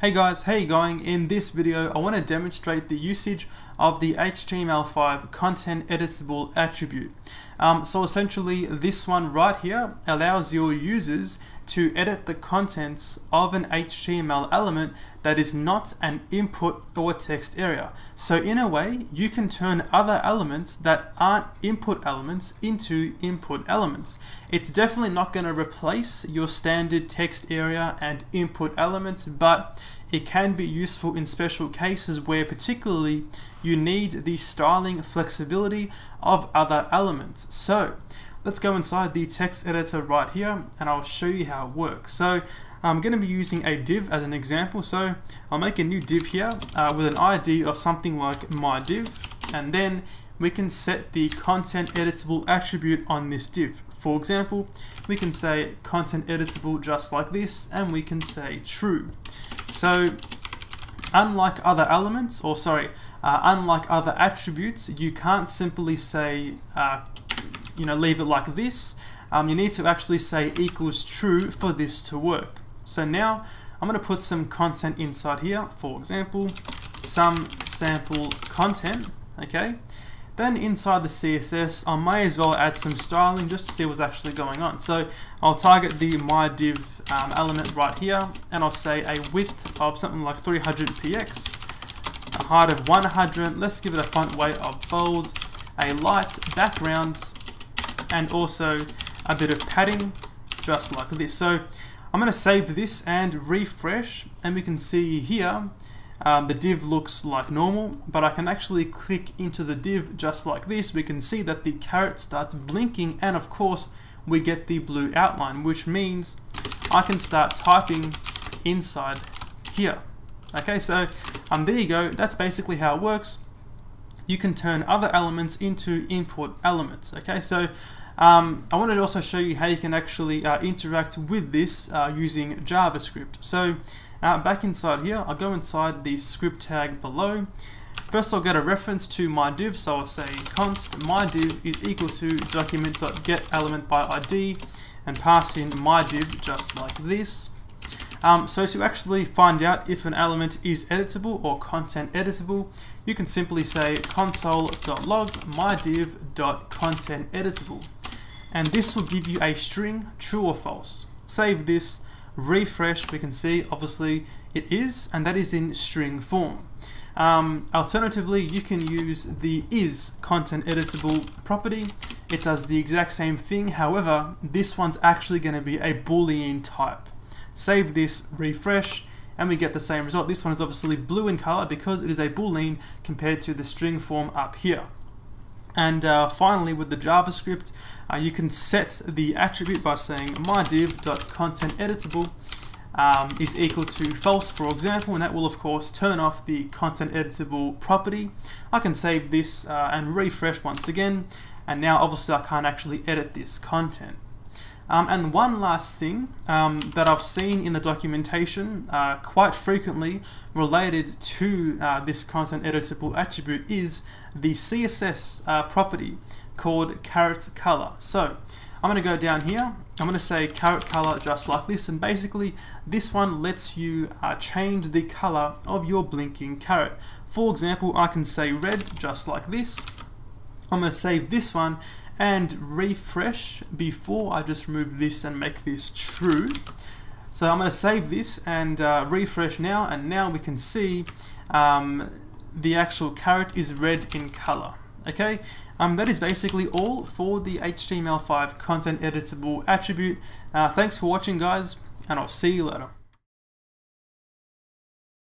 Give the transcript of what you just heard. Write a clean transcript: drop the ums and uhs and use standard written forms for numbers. Hey guys, how you going? In this video I want to demonstrate the usage of the HTML5 content editable attribute. So essentially this one right here allows your users to edit the contents of an HTML element that is not an input or text area. So in a way you can turn other elements that aren't input elements into input elements. It's definitely not going to replace your standard text area and input elements, but it can be useful in special cases where particularly you need the styling flexibility of other elements. So let's go inside the text editor right here and I'll show you how it works. So I'm going to be using a div as an example. So I'll make a new div here with an ID of something like my div, and then we can set the content editable attribute on this div. For example, we can say content editable just like this, and we can say true. So unlike other elements, or sorry, unlike other attributes, you can't simply say, leave it like this. You need to actually say equals true for this to work. So now I'm going to put some content inside here. For example, some sample content. Okay. Then inside the CSS, I may as well add some styling just to see what's actually going on. So I'll target the my div element right here, and I'll say a width of something like 300px, a height of 100. Let's give it a font weight of bold, a light background, and also a bit of padding, just like this. So I'm going to save this and refresh, and we can see here the div looks like normal, but I can actually click into the div just like this. We can see that the caret starts blinking, and of course we get the blue outline, which means I can start typing inside here. Okay, so there you go. That's basically how it works. You can turn other elements into input elements. Okay, so I wanted to also show you how you can actually interact with this using JavaScript. So back inside here, I'll go inside the script tag below. First I'll get a reference to my div, so I'll say const my div is equal to document.getElementById and pass in my div just like this. So to actually find out if an element is editable or content editable, you can simply say console.log mydiv.contenteditable, and this will give you a string, true or false. Save this, refresh, we can see obviously it is, and that is in string form. Alternatively, you can use the is content editable property. It does the exact same thing, however this one's actually going to be a Boolean type. Save this, refresh, and we get the same result. This one is obviously blue in color because it is a Boolean compared to the string form up here. And finally, with the JavaScript, you can set the attribute by saying mydiv.contenteditable is equal to false, for example, and that will of course turn off the content editable property. I can save this and refresh once again, and now obviously I can't actually edit this content. And one last thing that I've seen in the documentation quite frequently related to this content editable attribute is the CSS property called caret color. So I'm going to go down here, I'm going to say caret color just like this, and basically this one lets you change the color of your blinking caret. For example, I can say red just like this. I'm going to save this one and refresh before I just remove this and make this true. So I'm going to save this and refresh now, and now we can see the actual caret is red in color. Okay, that is basically all for the HTML5 content editable attribute. Thanks for watching guys, and I'll see you later.